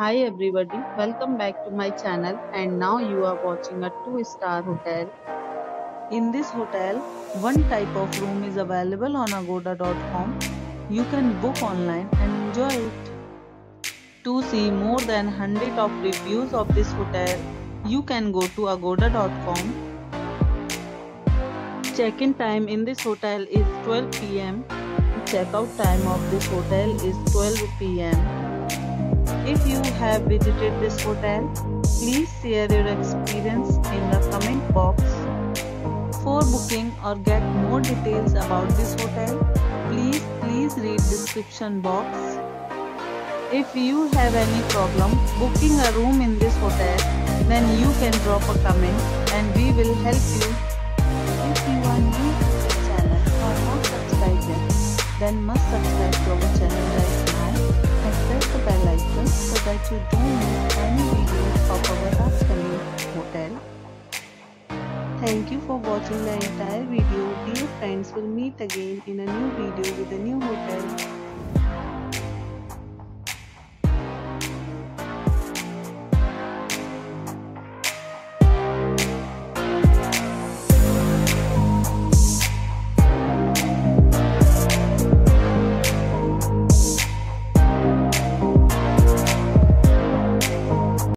Hi everybody, welcome back to my channel, and now you are watching a 2-star hotel. In this hotel, one type of room is available on agoda.com. You can book online and enjoy it. To see more than 100 of reviews of this hotel, you can go to agoda.com. Check-in time in this hotel is 12 p.m. Check-out time of this hotel is 12 p.m. If you have visited this hotel, please share your experience in the comment box. For booking or get more details about this hotel, please read description box. If you have any problem booking a room in this hotel, then you can drop a comment and we will help you. If you are new to this channel or not subscribed yet, then must subscribe to our channel right now and press the bell icon so that you don't miss any videos of our upcoming hotel. Thank you for watching the entire video. Dear friends, we'll meet again in a new video with a new hotel.